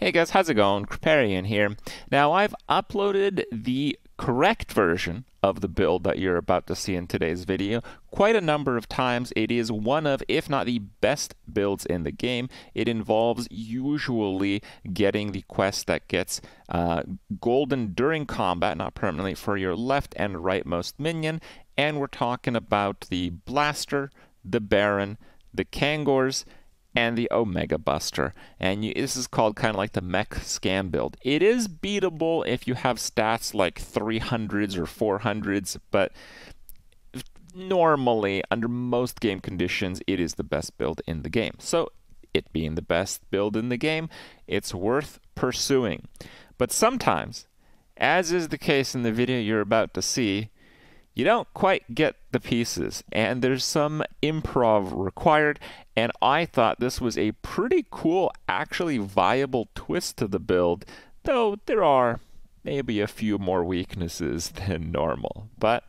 Hey guys, how's it going? Kripparrian here. Now I've uploaded the correct version of the build that you're about to see in today's video quite a number of times. It is one of, if not the best builds in the game. It involves usually getting the quest that gets golden during combat, not permanently, for your left and rightmost minion. And we're talking about the Blaster, the Baron, the Kangors, and the Omega Buster. And this is called kind of like the Mech Scam build. It is beatable if you have stats like 300s or 400s, but normally, under most game conditions, it is the best build in the game. So, it being the best build in the game, it's worth pursuing. But sometimes, as is the case in the video you're about to see, you don't quite get the pieces, and there's some improv required, and I thought this was a pretty cool, actually viable twist to the build, though there are maybe a few more weaknesses than normal, but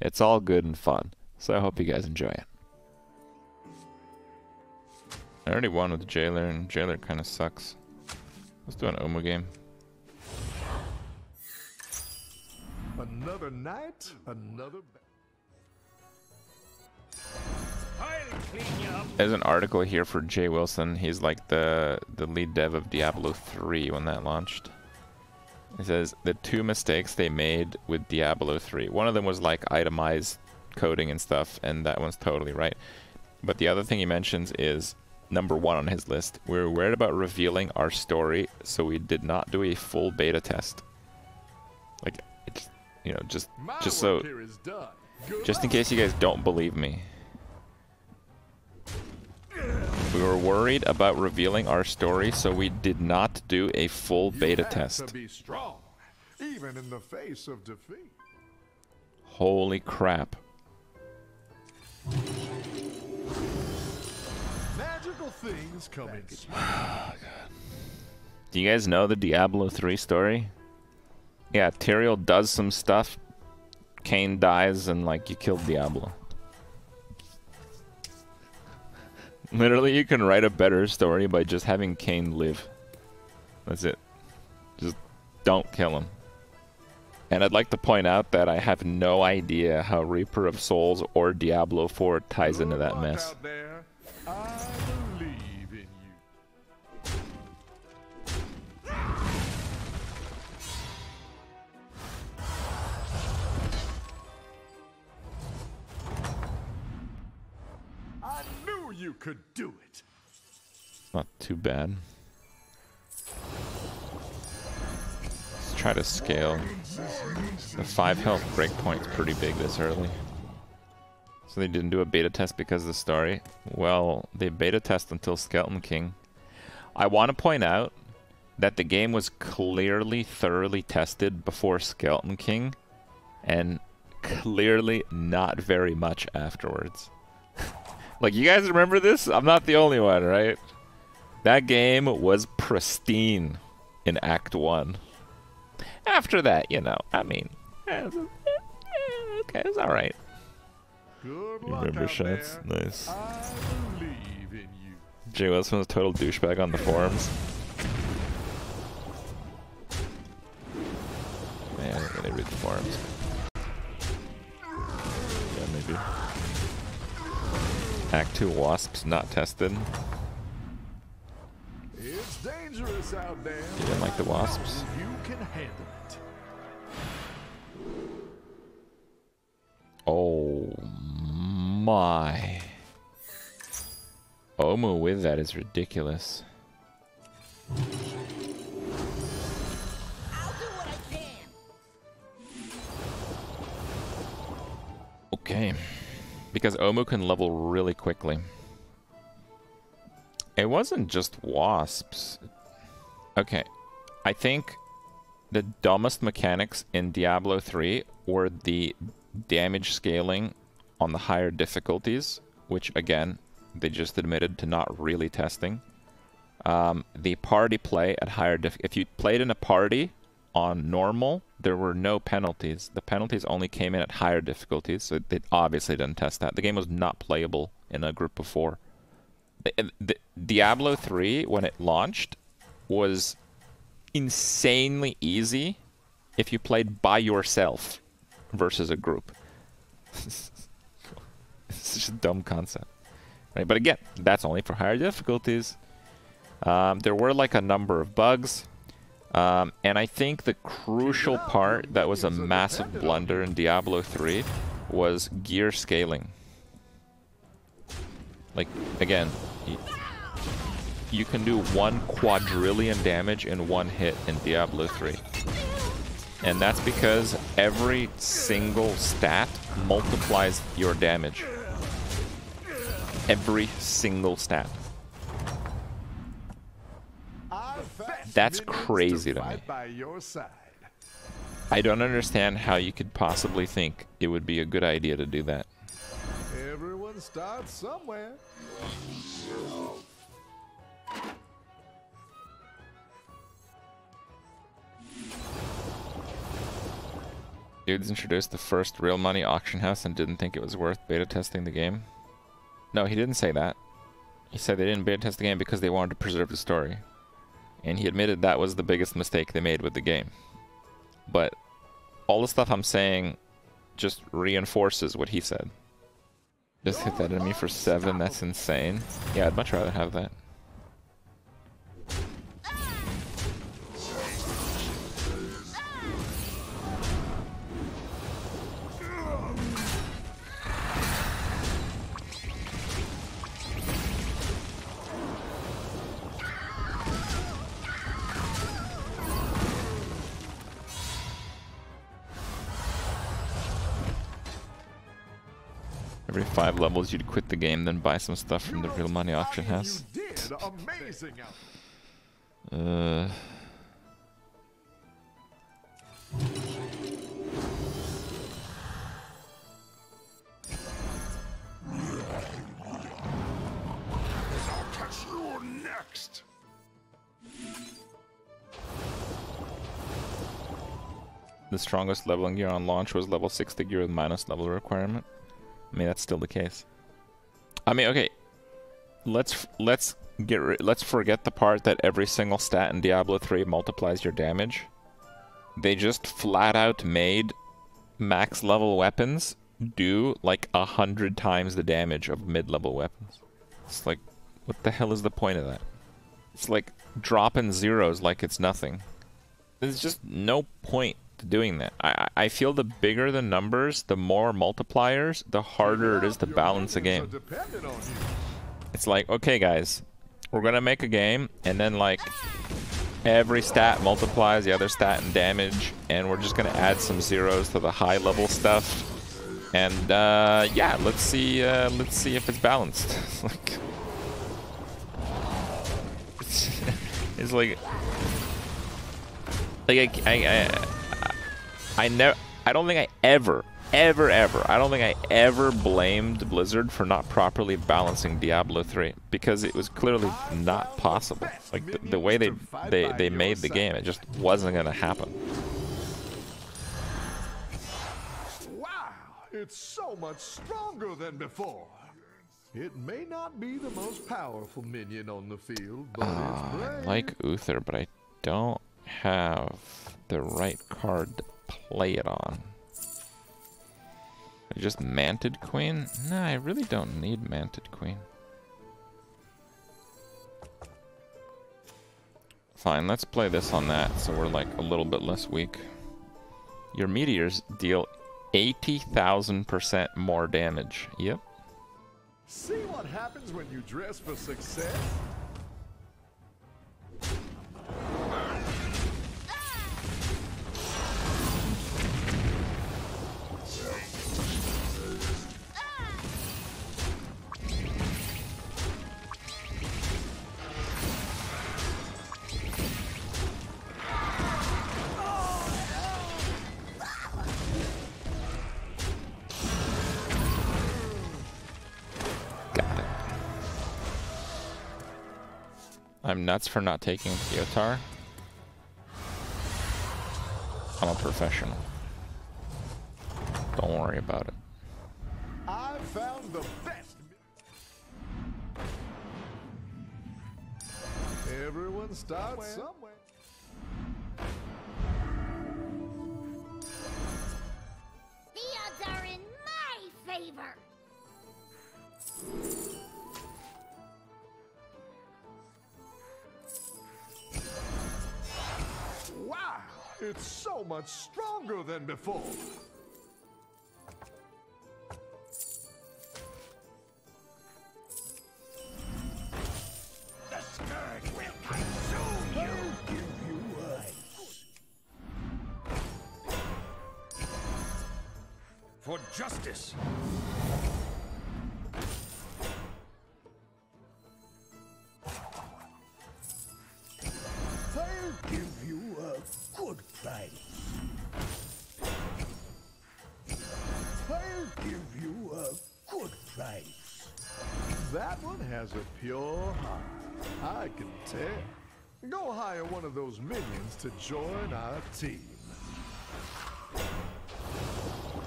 it's all good and fun, so I hope you guys enjoy it. I already won with Jailer, and Jailer kind of sucks. Let's do an Omu game. Another night, another There's an article here for Jay Wilson. He's like the lead dev of Diablo 3 when that launched. It says the two mistakes they made with Diablo 3. One of them was like itemized coding and stuff, and that one's totally right. But the other thing he mentions is number 1 on his list. We were worried about revealing our story, so we did not do a full beta test. Like, it's, you know, just in case you guys don't believe me. We were worried about revealing our story, so we did not do a full beta test. To be strong, even in the face of defeat. Holy crap. Magical things coming. Oh, God. Do you guys know the Diablo 3 story? Yeah, Tyrael does some stuff, Kane dies, and like, you killed Diablo. Literally, you can write a better story by just having Kane live. That's it. Just don't kill him. And I'd like to point out that I have no idea how Reaper of Souls or Diablo 4 ties into that mess. You could do it. Not too bad. Let's try to scale. The 5 health breakpoint's pretty big this early. So they didn't do a beta test because of the story. Well, they beta test until Skeleton King. I want to point out that the game was clearly thoroughly tested before Skeleton King, and clearly not very much afterwards. Like, you guys remember this? I'm not the only one, right? That game was pristine in Act 1. After that, you know, I mean, okay, it's all right. Good luck, remember shots? There. Nice. Jay Wilson was a total douchebag on the forums. Man, I didn't really read the forums. Yeah, maybe. Act 2 wasps not tested. It's dangerous out there. You didn't like the wasps? You can handle it. Oh my. Omu with that is ridiculous. I'll do what I can. Okay. Because Omu can level really quickly. It wasn't just wasps. Okay. I think the dumbest mechanics in Diablo 3 were the damage scaling on the higher difficulties, which, again, they just admitted to not really testing. The party play at higher if you played in a party on normal, there were no penalties. The penalties only came in at higher difficulties, so it obviously didn't test that. The game was not playable in a group of 4. Diablo 3, when it launched, was insanely easy if you played by yourself versus a group. It's just a dumb concept. Right? But again, that's only for higher difficulties. There were like a number of bugs. And I think the crucial part that was a massive blunder in Diablo 3 was gear scaling. Like, again, you can do 1 quadrillion damage in 1 hit in Diablo 3. And that's because every single stat multiplies your damage. Every single stat. That's crazy to me. I don't understand how you could possibly think it would be a good idea to do that. Everyone starts somewhere. Dudes introduced the first real money auction house and didn't think it was worth beta testing the game. No, he didn't say that. He said they didn't beta test the game because they wanted to preserve the story. And he admitted that was the biggest mistake they made with the game. But all the stuff I'm saying just reinforces what he said. Just hit that enemy for 7, that's insane. Yeah, I'd much rather have that. Every 5 levels, you'd quit the game, then buy some stuff from the real money auction house. The strongest leveling gear on launch was level 60 gear with minus level requirement. I mean, that's still the case. I mean, okay, let's forget the part that every single stat in Diablo 3 multiplies your damage. They just flat out made max level weapons do like 100 times the damage of mid-level weapons. It's like, what the hell is the point of that? It's like dropping zeros like it's nothing. There's just no point doing that. I feel the bigger the numbers, the more multipliers, the harder it is to balance a game. It's like, okay guys, we're gonna make a game and then like every stat multiplies the other stat in damage, and we're just gonna add some zeros to the high level stuff, and yeah, let's see if it's balanced. Like, it's like I don't think I ever blamed Blizzard for not properly balancing Diablo 3, because it was clearly not possible. Like the way they made the game, it just wasn't gonna happen. Wow, it's so much stronger than before. It may not be the most powerful minion on the field, but I like Uther, but I don't have the right card to play it on. Just Mantid Queen? Nah, I really don't need Mantid Queen. Fine, let's play this on that, so we're like a little bit less weak. Your meteors deal 80,000% more damage. Yep. See what happens when you dress for success? I'm nuts for not taking Theotar. I'm a professional. Don't worry about it. I found the best. Everyone starts somewhere. favor. Wow, it's so much stronger than before. For justice! I'll give you a good price. I'll give you a good price. That one has a pure heart. I can tell. Go hire one of those minions to join our team.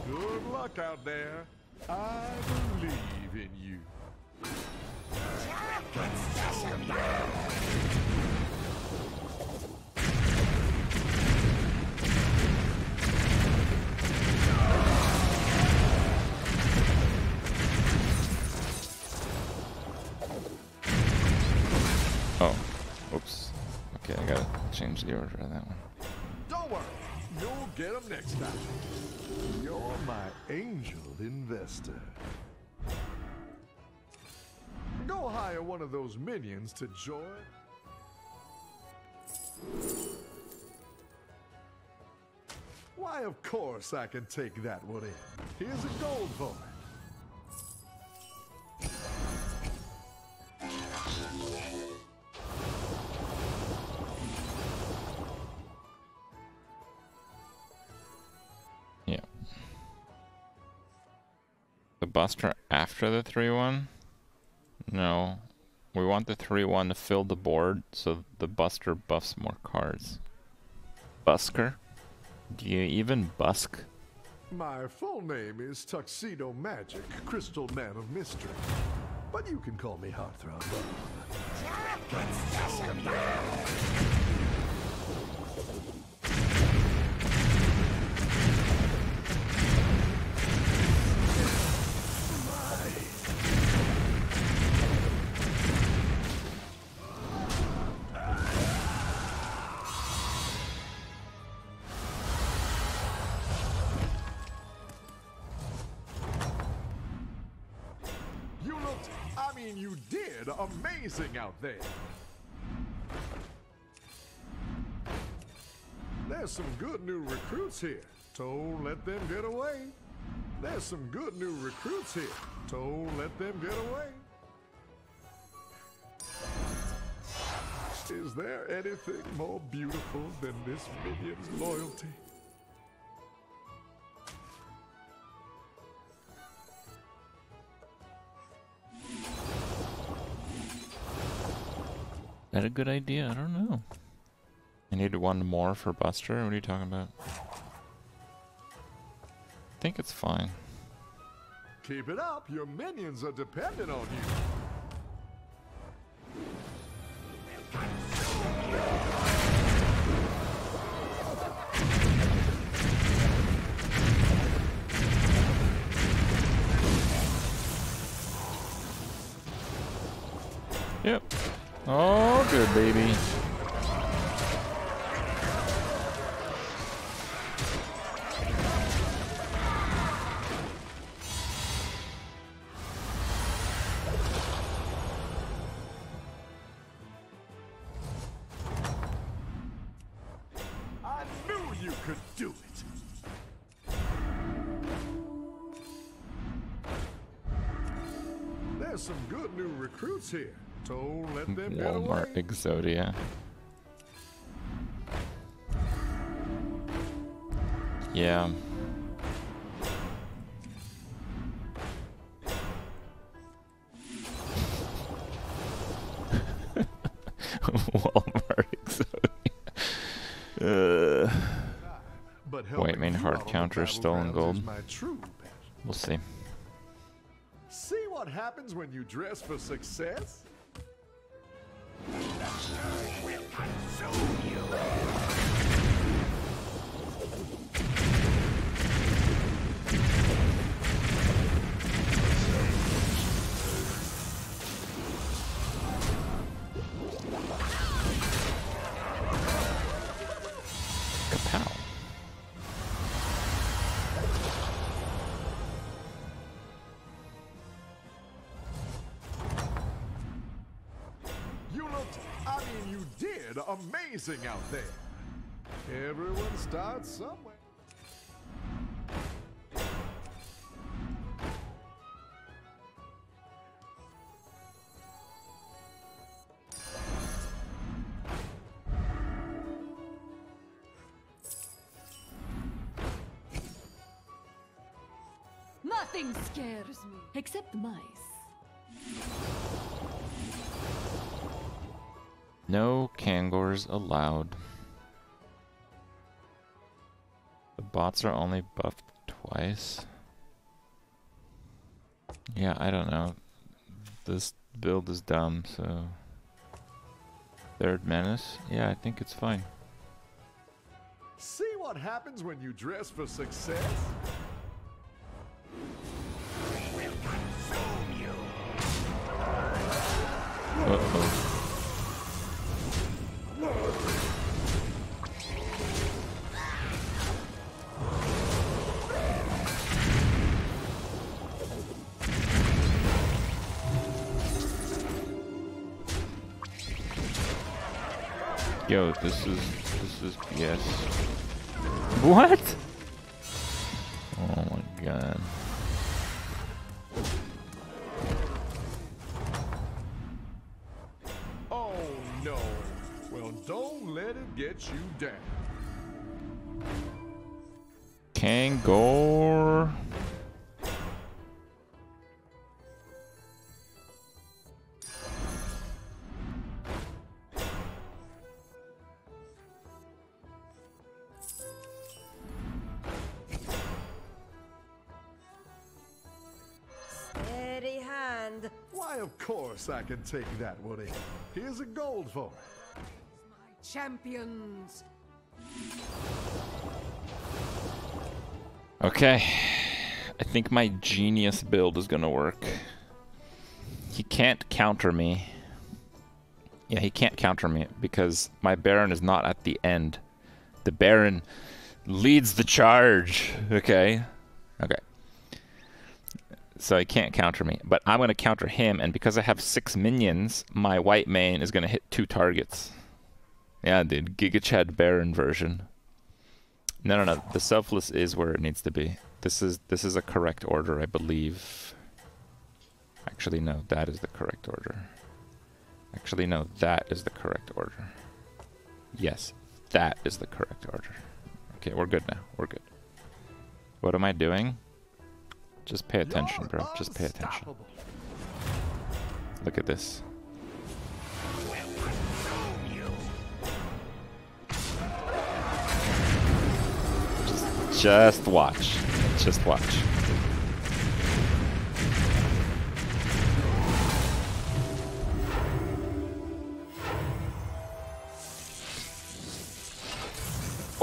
Good luck out there. I believe in you. Oh, oops. Okay, I gotta change the order of that one. Don't worry, you'll get them next time. You're my angel investor. Go hire one of those minions to join. Why, of course I can take that one in. Here's a gold for it. Buster after the 3-1? No. We want the 3-1 to fill the board so the Buster buffs more cards. Busker? Do you even busk? My full name is Tuxedo Magic, Crystal Man of Mystery. But you can call me Heartthrob. You did amazing out there. There's some good new recruits here. Don't let them get away. There's some good new recruits here. Don't let them get away. Is there anything more beautiful than this minion's loyalty? Is that a good idea? I don't know. I need one more for Buster? What are you talking about? I think it's fine. Keep it up. Your minions are dependent on you. Oh, good baby. I knew you could do it. There's some good new recruits here. Don't let them Walmart get away. Exodia. Yeah. Walmart Exodia. Wait, main hard counter, stolen gold. We'll see. See what happens when you dress for success? The surge will consume you. looked, I mean, you did amazing out there. Everyone starts somewhere. Nothing scares me except mice. No Kangors allowed. The bots are only buffed twice. Yeah, I don't know. This build is dumb, so... Third Menace? Yeah, I think it's fine. See what happens when you dress for success? Yo, this is BS. What? Oh my god. Oh no. Well, don't let it get you down. Kangor. I can take that, Woody. Here's a gold for it. My champions. Okay. I think my genius build is gonna work. He can't counter me. Yeah, he can't counter me because my Baron is not at the end. The Baron leads the charge. Okay. Okay. So he can't counter me, but I'm going to counter him, and because I have 6 minions, my white main is going to hit 2 targets. Yeah, dude, Giga Chad Baron version. No, the Selfless is where it needs to be. This is a correct order, I believe. Actually, no, that is the correct order. Actually, no, that is the correct order. Yes, that is the correct order. Okay, we're good now, we're good. What am I doing? Just pay attention, bro. Just pay attention. Look at this. Just watch. Just watch.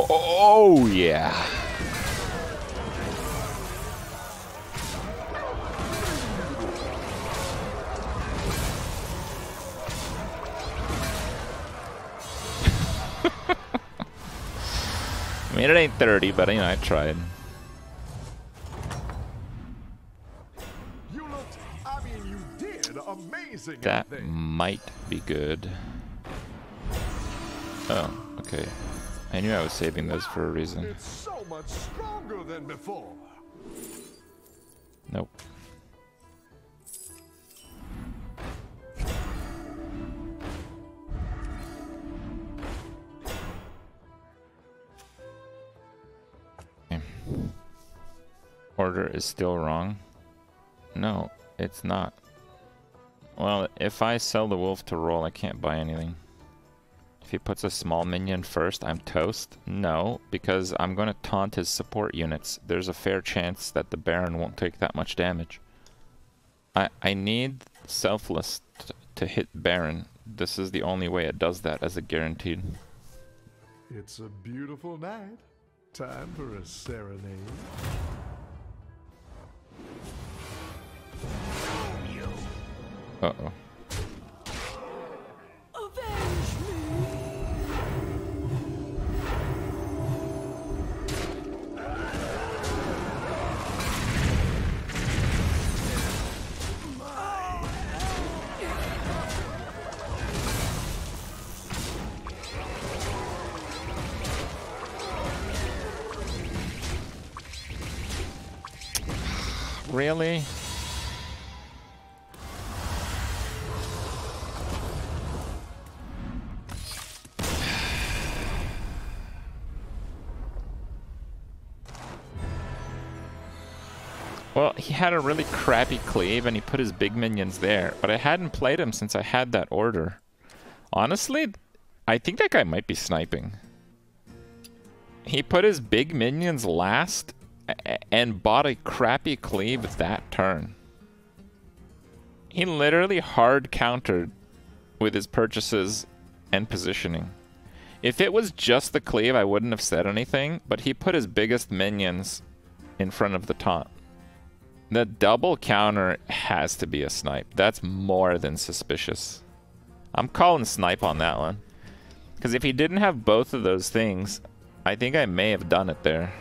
Oh, yeah. I mean, it ain't 30, but you know, I tried. You looked, I mean, you did amazing. That might be good. Oh, okay. I knew I was saving those for a reason. It's so much stronger than before. Nope. Order is still wrong. No, it's not. Well, if I sell the wolf to Roll, I can't buy anything. If he puts a small minion first, I'm toast. No, because I'm going to taunt his support units. There's a fair chance that the Baron won't take that much damage. I need Selfless to hit Baron. This is the only way it does that as a guaranteed. It's a beautiful night. Time for a serenade. Uh-oh. Avenge me. Really? Well, he had a really crappy cleave and he put his big minions there, but I hadn't played him since I had that order. Honestly, I think that guy might be sniping. He put his big minions last and bought a crappy cleave that turn. He literally hard countered with his purchases and positioning. If it was just the cleave, I wouldn't have said anything, but he put his biggest minions in front of the taunt. The double counter has to be a snipe. That's more than suspicious. I'm calling snipe on that one. Because if he didn't have both of those things, I think I may have done it there.